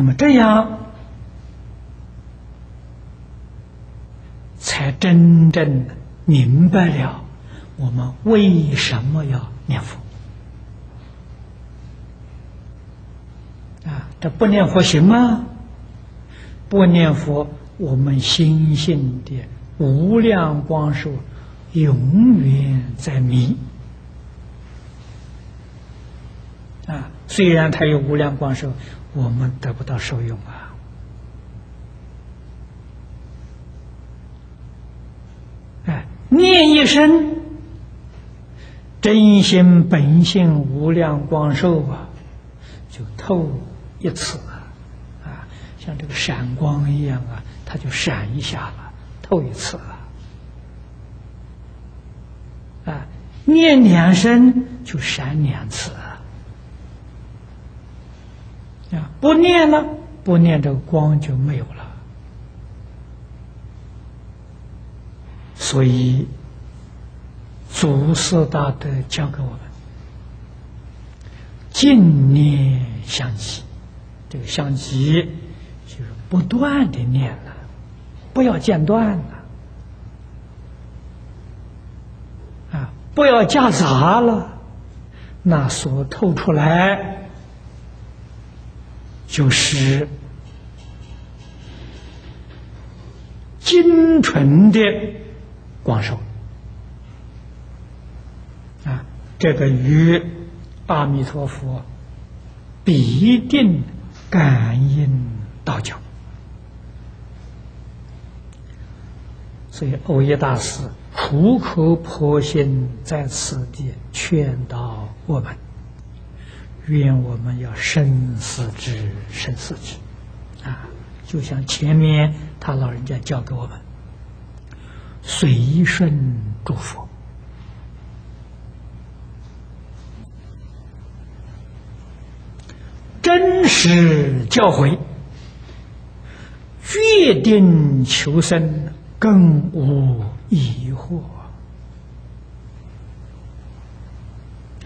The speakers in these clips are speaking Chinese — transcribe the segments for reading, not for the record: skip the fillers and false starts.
那么这样才真正明白了我们为什么要念佛啊！这不念佛行吗？不念佛，我们心性的无量光寿永远在迷啊！虽然它有无量光寿，我们得不到受用啊！念一声真心本性无量光寿啊，就透一次啊，像这个闪光一样啊，它就闪一下了，透一次了啊，念两声就闪两次啊，不念了，不念这个光就没有了。所以，祖师大德教给我们，净念相继。这个相继就是不断的念了，不要间断了，啊，不要夹杂了，那所透出来就是精纯的光寿啊，这个与阿弥陀佛必定感应道交。所以欧耶大师苦口婆心在此地劝导我们，愿我们要深思之，深思之啊！就像前面他老人家教给我们。随顺诸佛，真实教诲，决定求生，更无疑惑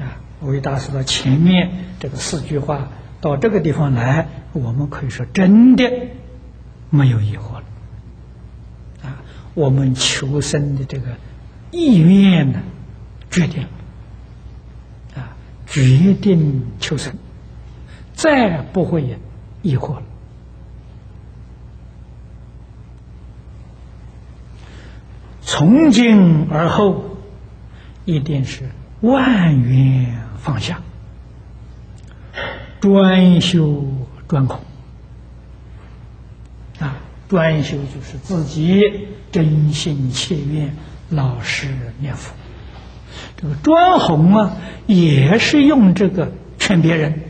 啊！我为大师到前面这个四句话到这个地方来，我们可以说真的没有疑惑了。我们求生的这个意愿呢，决定啊，决定求生，再不会疑惑了。从今而后，一定是万缘放下，专修专空啊，专修就是自己。真心切愿，老实念佛。这个专弘啊，也是用这个劝别人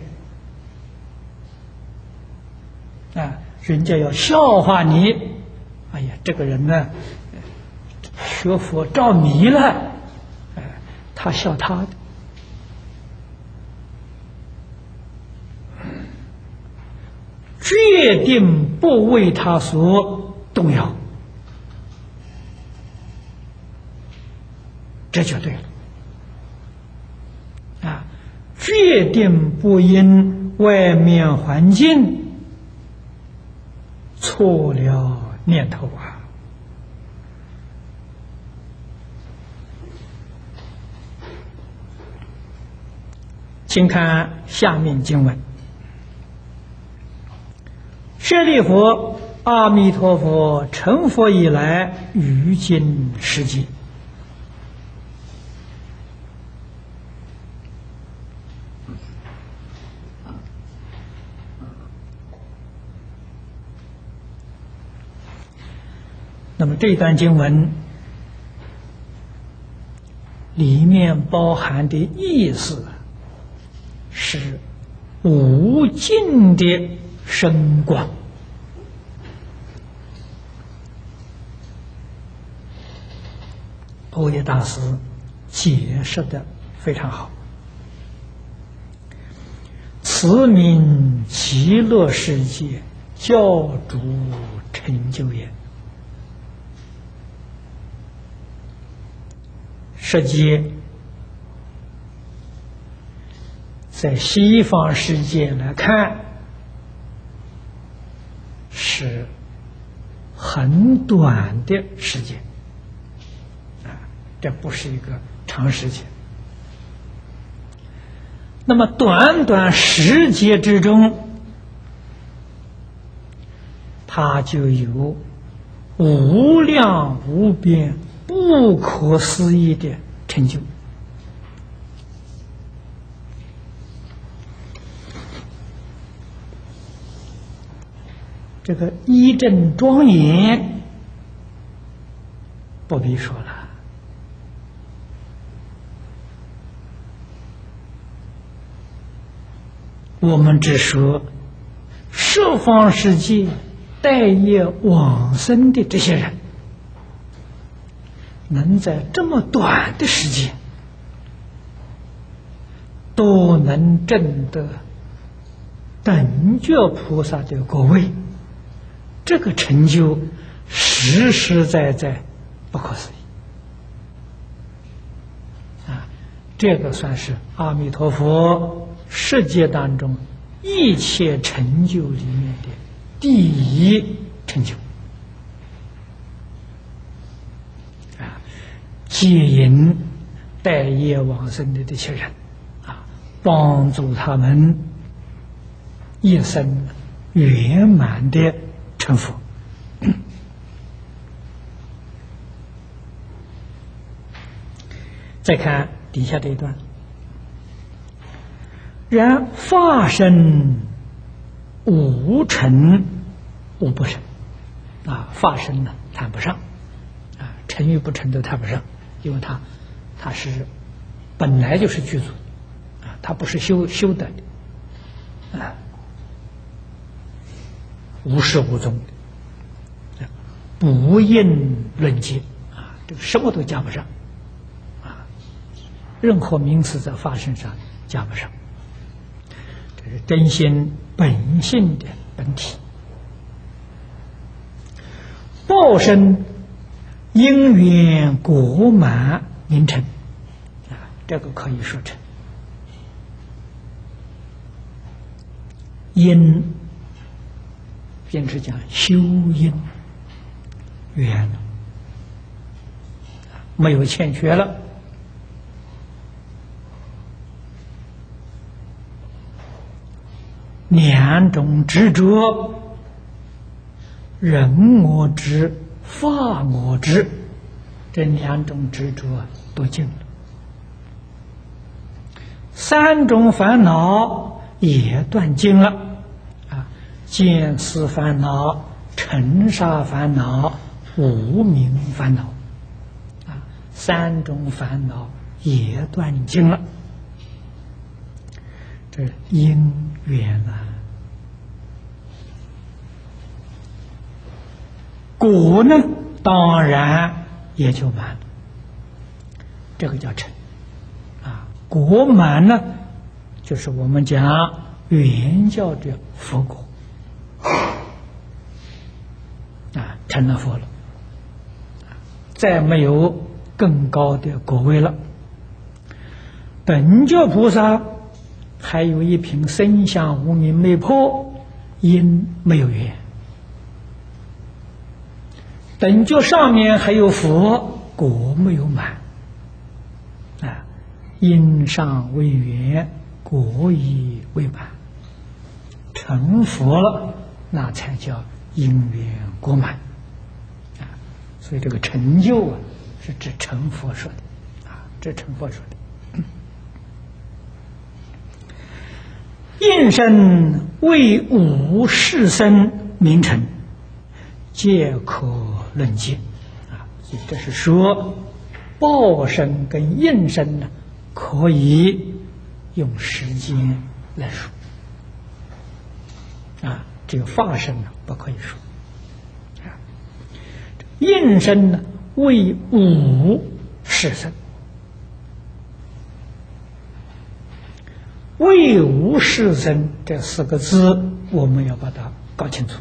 啊，人家要笑话你，哎呀，这个人呢，学佛着迷了，哎，他笑他的。决定不为他所动摇。这就对了啊！决定不因外面环境错了念头啊！请看下面经文：舍利弗，阿弥陀佛成佛以来，于今世界。那么这段经文里面包含的意思是无尽的生光，欧耶大师解释的非常好。此名极乐世界教主成就也。世界在西方世界来看，是很短的时间，这不是一个长时间。那么短短十劫之中，它就有无量无边、不可思议的成就。这个依正庄严不必说了，我们只说十方世界待业往生的这些人，能在这么短的时间都能证得等觉菩萨的果位，这个成就实实在在不可思议啊！这个算是阿弥陀佛世界当中一切成就里面的第一成就啊！接引待业往生的这些人啊，帮助他们一生圆满的成佛。再看底下这一段，然法身无尘无不生啊，法身呢谈不上啊，尘与不尘都谈不上，因为它是本来就是具足啊，它不是修的啊。无始无终的，不应论尽啊，这个什么都加不上啊，任何名词在法身上加不上，这是真心本性的本体。报身因缘果满名成啊，这个可以说成因。坚持讲修因缘了，没有欠缺了。两种执着，人我执、法我执，这两种执着都尽了。三种烦恼也断尽了。见思烦恼、尘沙烦恼、无明烦恼，啊，三种烦恼也断尽了。这因缘啊，果呢，当然也就满了。这个叫成，啊，果满呢，就是我们讲原教的佛果。啊，成了佛了，再没有更高的果位了。等觉菩萨还有一瓶生相无明没破，因没有缘。等觉上面还有佛果没有满，啊，因尚未缘，果已未满，成佛了。那才叫因缘果满啊！所以这个成就啊，是指成佛说的啊，指成佛说的。应身为五世生名成，皆可论尽啊！所以这是说报身跟应身呢，可以用时间来说啊。这个法身呢，不可以说；啊，应身呢为五世生，为五世生这四个字，我们要把它搞清楚。